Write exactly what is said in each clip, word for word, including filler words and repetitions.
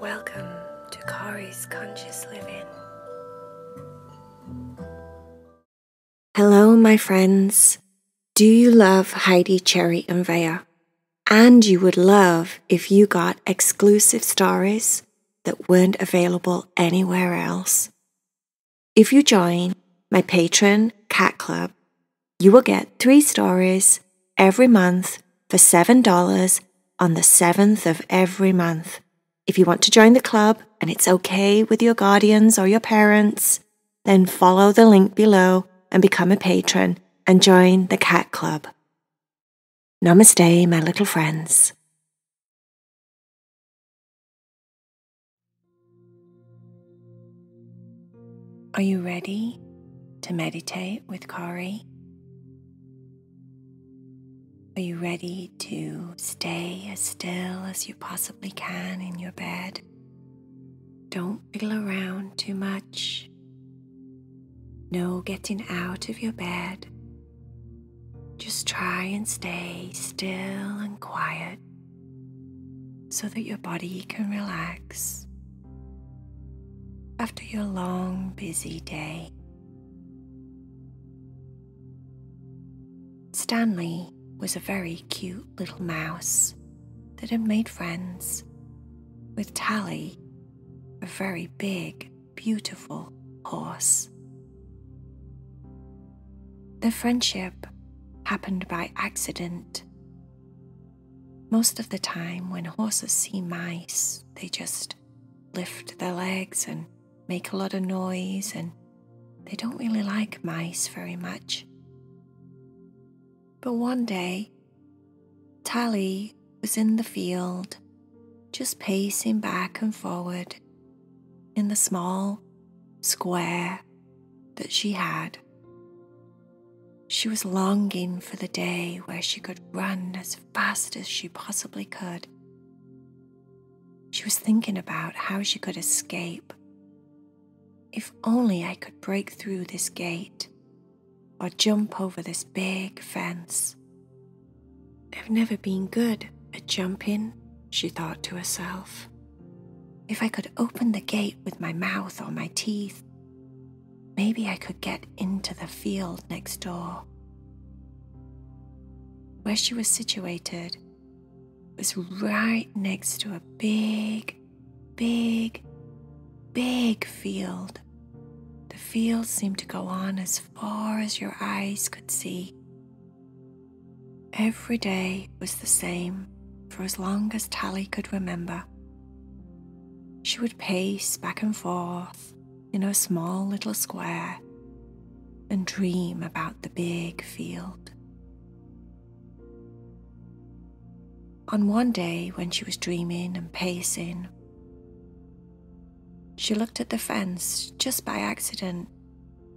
Welcome to Cory's Conscious Living. Hello, my friends. Do you love Heidi Cherry and Veya? And you would love if you got exclusive stories that weren't available anywhere else. If you join my Patreon Cat Club, you will get three stories every month for seven dollars on the seventh of every month. If you want to join the club and it's okay with your guardians or your parents, then follow the link below and become a patron and join the Cat Club. Namaste, my little friends. Are you ready to meditate with Cory? Are you ready to stay as still as you possibly can in your bed? Don't fiddle around too much. No getting out of your bed. Just try and stay still and quiet so that your body can relax after your long, busy day. Stanley was a very cute little mouse that had made friends with Tally, a very big, beautiful horse. Their friendship happened by accident. Most of the time when horses see mice, they just lift their legs and make a lot of noise, and they don't really like mice very much. But one day, Tally was in the field, just pacing back and forward in the small square that she had. She was longing for the day where she could run as fast as she possibly could. She was thinking about how she could escape. If only I could break through this gate, or jump over this big fence. I've never been good at jumping, she thought to herself. If I could open the gate with my mouth or my teeth, maybe I could get into the field next door. Where she was situated was right next to a big, big, big field. The field seemed to go on as far as your eyes could see. Every day was the same for as long as Tally could remember. She would pace back and forth in her small little square and dream about the big field. On one day when she was dreaming and pacing, she looked at the fence just by accident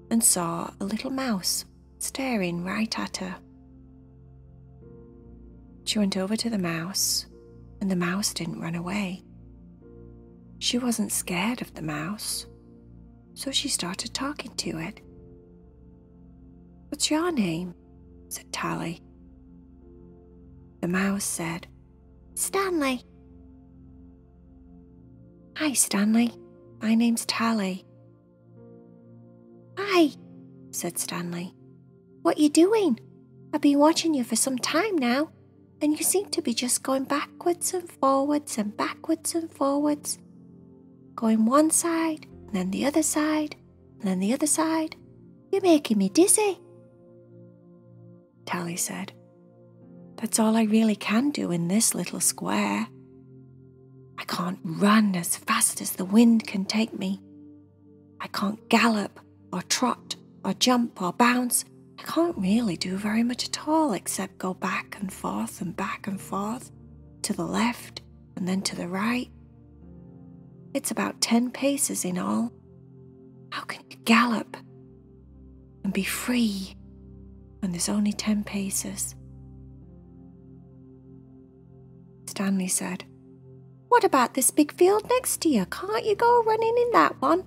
and saw a little mouse staring right at her. She went over to the mouse, and the mouse didn't run away. She wasn't scared of the mouse, so she started talking to it. "What's your name?" said Tally. The mouse said, "Stanley." "Hi, Stanley. My name's Tally." "Hi," said Stanley. "What you doing? I've been watching you for some time now, and you seem to be just going backwards and forwards and backwards and forwards. Going one side, and then the other side, and then the other side. You're making me dizzy." Tally said, "That's all I really can do in this little square. I can't run as fast as the wind can take me. I can't gallop or trot or jump or bounce. I can't really do very much at all except go back and forth and back and forth, to the left and then to the right. It's about ten paces in all. How can you gallop and be free when there's only ten paces?" Stanley said, "What about this big field next to you? Can't you go running in that one?"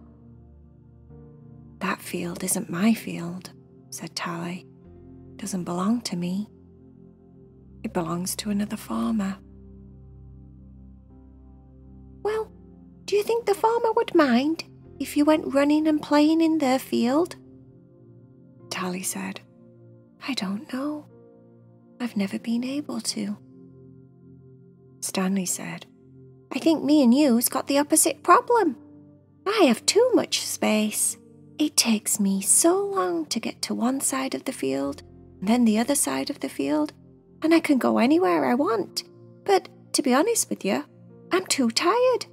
"That field isn't my field," said Tally. "It doesn't belong to me. It belongs to another farmer." Do you think the farmer would mind if you went running and playing in their field? Tally said, I don't know. I've never been able to. Stanley said, I think me and you's got the opposite problem. I have too much space. It takes me so long to get to one side of the field, and then the other side of the field, and I can go anywhere I want. But to be honest with you, I'm too tired.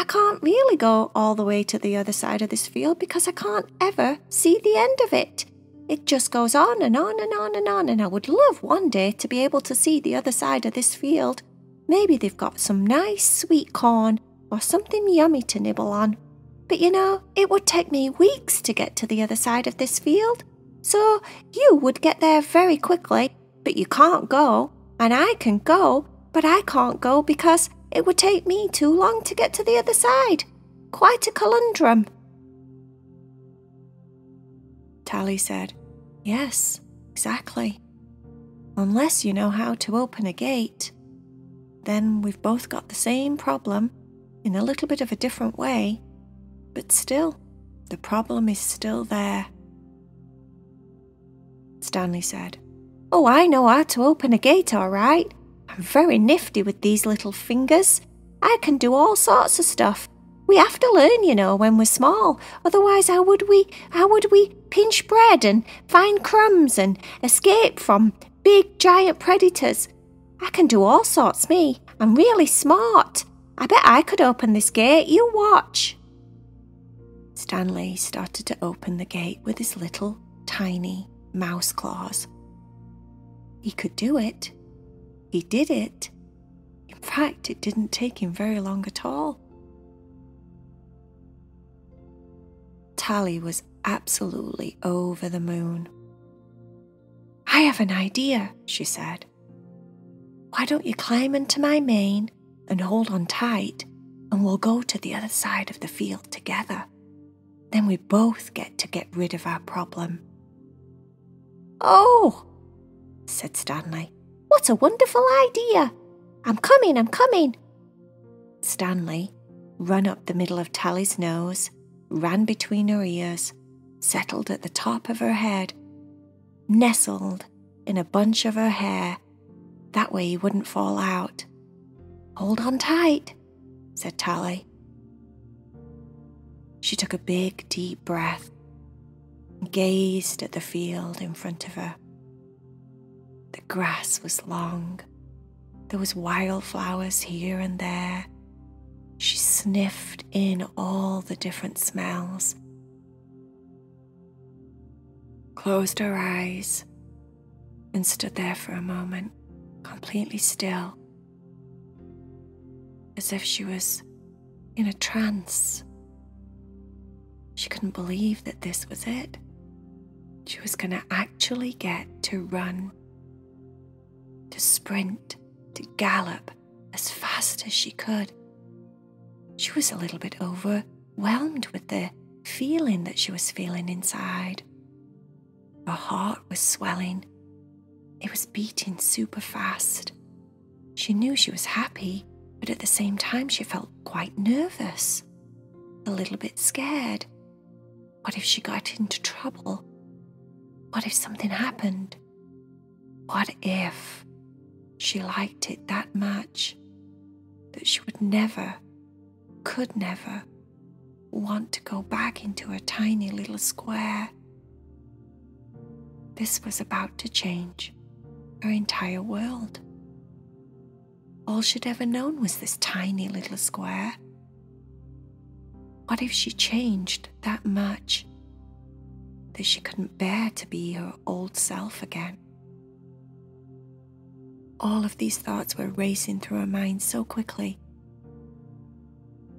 I can't really go all the way to the other side of this field because I can't ever see the end of it. It just goes on and on and on and on, and I would love one day to be able to see the other side of this field. Maybe they've got some nice sweet corn or something yummy to nibble on. But you know, it would take me weeks to get to the other side of this field. So you would get there very quickly, but you can't go. And I can go, but I can't go because it would take me too long to get to the other side. Quite a conundrum. Tally said, yes, exactly. Unless you know how to open a gate. Then we've both got the same problem in a little bit of a different way. But still, the problem is still there. Stanley said, oh, I know how to open a gate, all right. I'm very nifty with these little fingers. I can do all sorts of stuff. We have to learn, you know, when we're small. Otherwise, how would we, how would we pinch bread and find crumbs and escape from big, giant predators? I can do all sorts, me. I'm really smart. I bet I could open this gate. You watch. Stanley started to open the gate with his little, tiny mouse claws. He could do it. He did it. In fact, it didn't take him very long at all. Tally was absolutely over the moon. I have an idea, she said. Why don't you climb into my mane and hold on tight, and we'll go to the other side of the field together. Then we both get to get rid of our problem. Oh, said Stanley. What a wonderful idea. I'm coming, I'm coming. Stanley ran up the middle of Tally's nose, ran between her ears, settled at the top of her head, nestled in a bunch of her hair. That way he wouldn't fall out. Hold on tight, said Tally. She took a big, deep breath and gazed at the field in front of her. The grass was long. There was wildflowers here and there. She sniffed in all the different smells, closed her eyes, and stood there for a moment, completely still, as if she was in a trance. She couldn't believe that this was it. She was going to actually get to run, to sprint, to gallop as fast as she could. She was a little bit overwhelmed with the feeling that she was feeling inside. Her heart was swelling. It was beating super fast. She knew she was happy, but at the same time she felt quite nervous, a little bit scared. What if she got into trouble? What if something happened? What if she liked it that much that she would never, could never, want to go back into her tiny little square? This was about to change her entire world. All she'd ever known was this tiny little square. What if she changed that much that she couldn't bear to be her old self again? All of these thoughts were racing through her mind so quickly.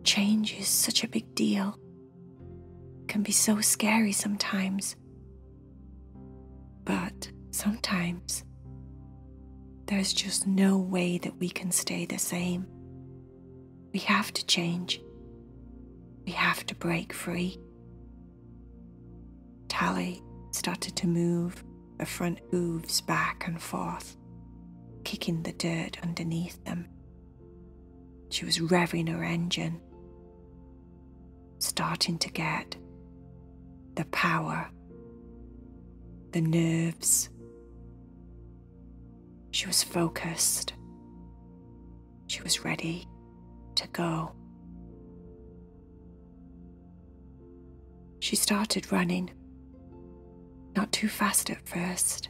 Change is such a big deal. It can be so scary sometimes. But sometimes there's just no way that we can stay the same. We have to change. We have to break free. Tally started to move her front hooves back and forth, kicking the dirt underneath them. She was revving her engine, starting to get the power, the nerves. She was focused. She was ready to go. She started running, not too fast at first.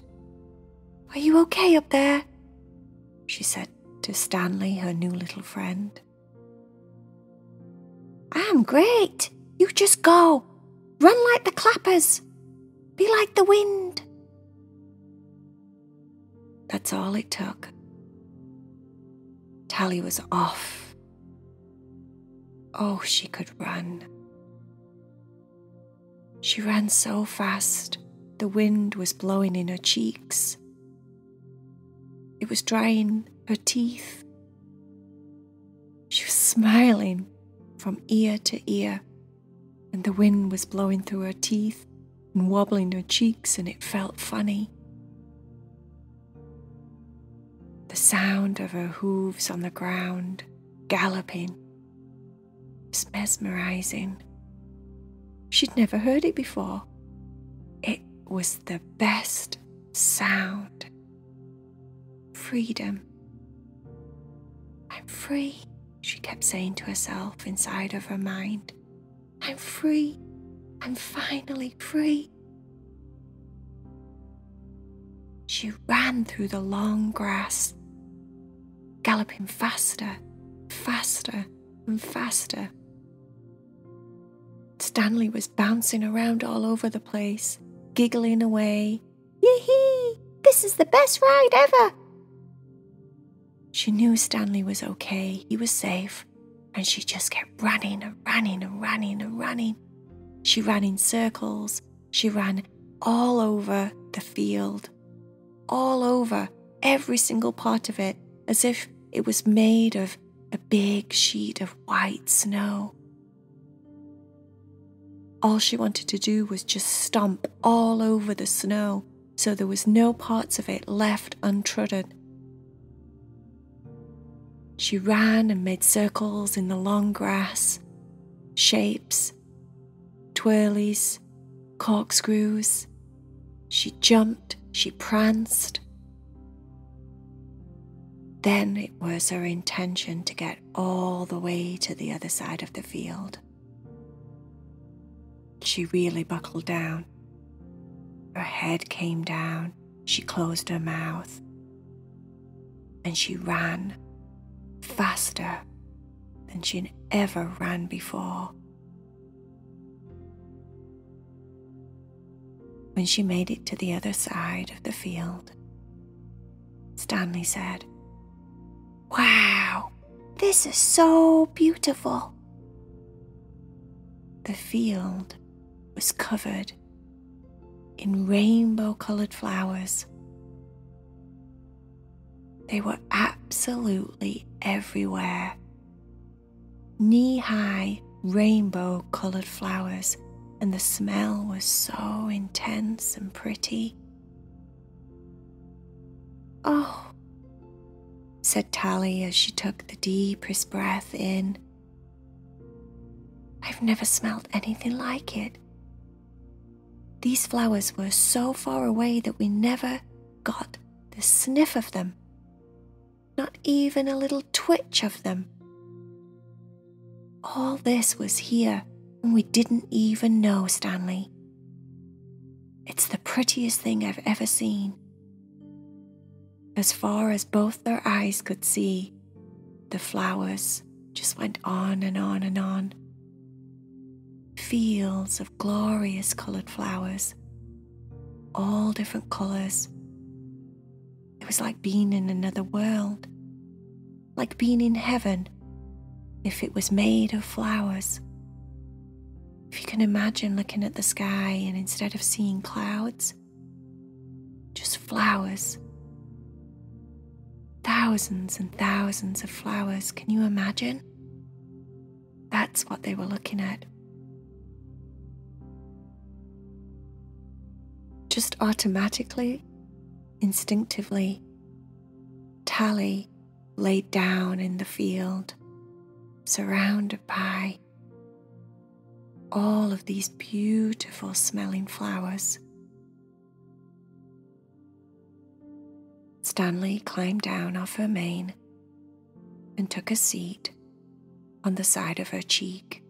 "Are you okay up there?" she said to Stanley, her new little friend. "I'm great. You just go. Run like the clappers. Be like the wind." That's all it took. Tally was off. Oh, she could run. She ran so fast, the wind was blowing in her cheeks. It was drying her teeth. She was smiling from ear to ear, and the wind was blowing through her teeth and wobbling her cheeks, and it felt funny. The sound of her hooves on the ground, galloping, was mesmerizing. She'd never heard it before. It was the best sound. Freedom. "I'm free," she kept saying to herself inside of her mind. "I'm free. I'm finally free." She ran through the long grass, galloping faster, faster, and faster. Stanley was bouncing around all over the place, giggling away. "Yee-hee! This is the best ride ever!" She knew Stanley was okay, he was safe, and she just kept running and running and running and running. She ran in circles, she ran all over the field, all over, every single part of it, as if it was made of a big sheet of white snow. All she wanted to do was just stomp all over the snow so there was no parts of it left untrodden. She ran and made circles in the long grass, shapes, twirlies, corkscrews. She jumped, she pranced. Then it was her intention to get all the way to the other side of the field. She really buckled down. Her head came down, she closed her mouth, and she ran faster than she'd ever ran before. When she made it to the other side of the field, Stanley said, "Wow, this is so beautiful." The field was covered in rainbow-coloured flowers. They were absolutely everywhere. Knee-high rainbow-coloured flowers, and the smell was so intense and pretty. "Oh," said Tally as she took the deepest breath in. "I've never smelled anything like it." These flowers were so far away that we never got the sniff of them. Not even a little twitch of them. All this was here, and we didn't even know, Stanley. It's the prettiest thing I've ever seen. As far as both their eyes could see, the flowers just went on and on and on. Fields of glorious coloured flowers, all different colours. It was like being in another world, like being in heaven, if it was made of flowers. If you can imagine looking at the sky and instead of seeing clouds, just flowers. Thousands and thousands of flowers, can you imagine? That's what they were looking at. Just automatically, instinctively, Tally laid down in the field, surrounded by all of these beautiful smelling flowers. Stanley climbed down off her mane and took a seat on the side of her cheek.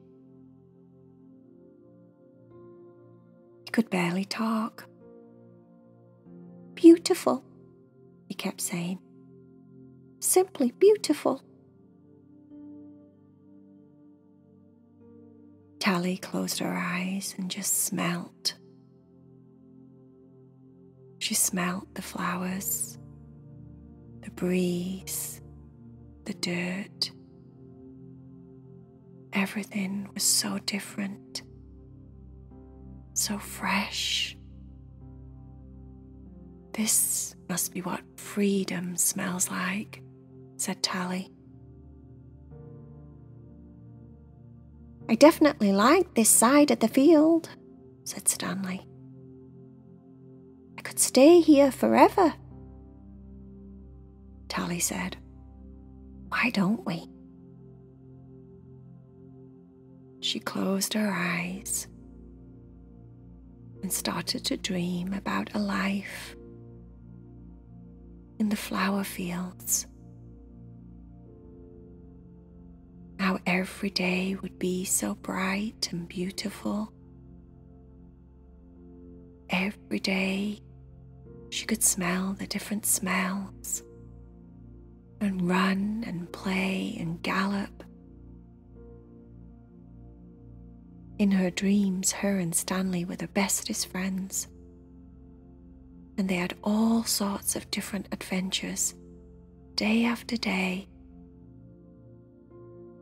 He could barely talk. Beautiful, he kept saying. Simply beautiful. Tally closed her eyes and just smelt. She smelt the flowers, the breeze, the dirt. Everything was so different, so fresh. This must be what freedom smells like, said Tally. I definitely like this side of the field, said Stanley. I could stay here forever. Tally said, why don't we? She closed her eyes and started to dream about a life in the flower fields. How every day would be so bright and beautiful. Every day she could smell the different smells and run and play and gallop. In her dreams, her and Stanley were the bestest friends, and they had all sorts of different adventures, day after day.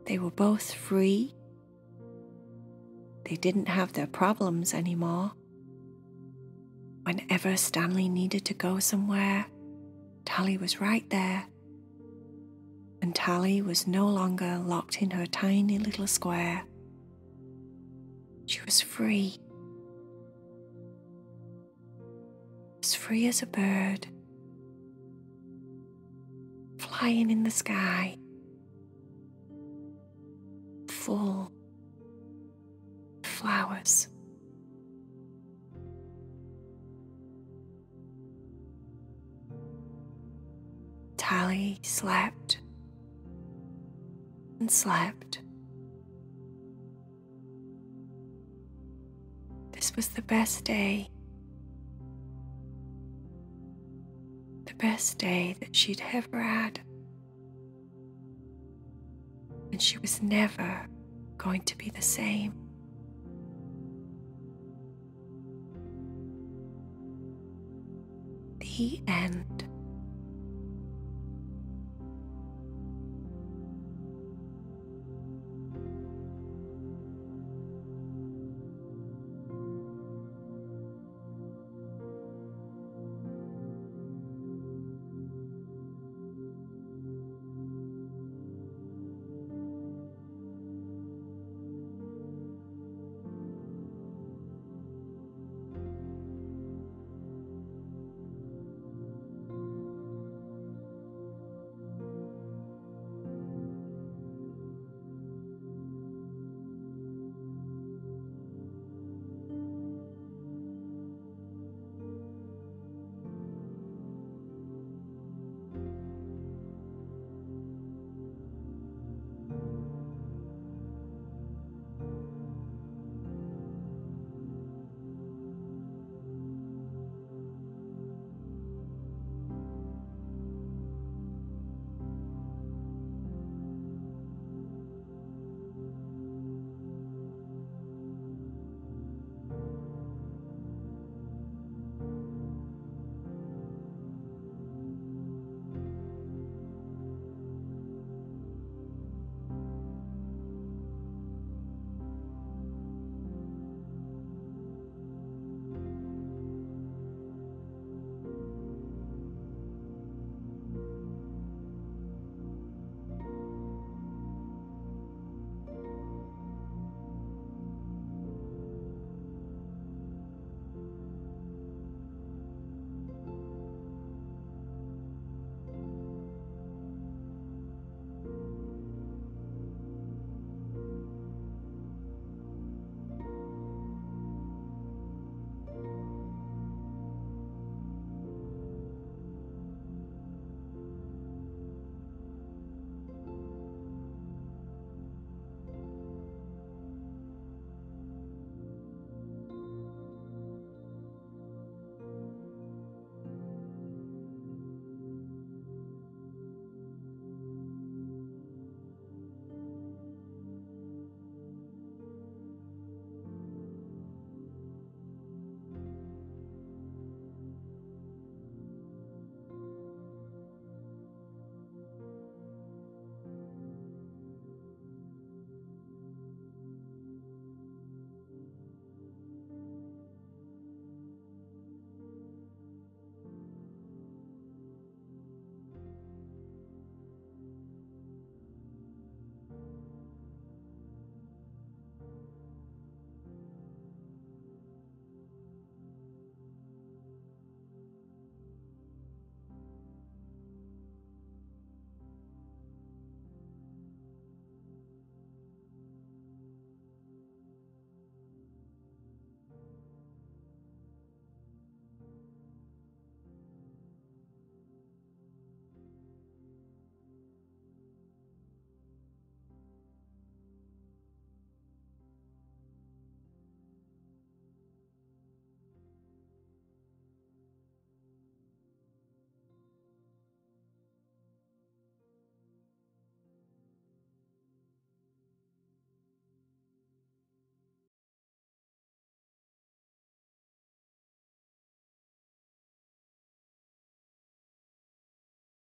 They were both free. They didn't have their problems anymore. Whenever Stanley needed to go somewhere, Tally was right there, and Tally was no longer locked in her tiny little square. She was free, as free as a bird, flying in the sky, full of flowers. Tally slept and slept. This was the best day, the best day that she'd ever had, and she was never going to be the same. The end.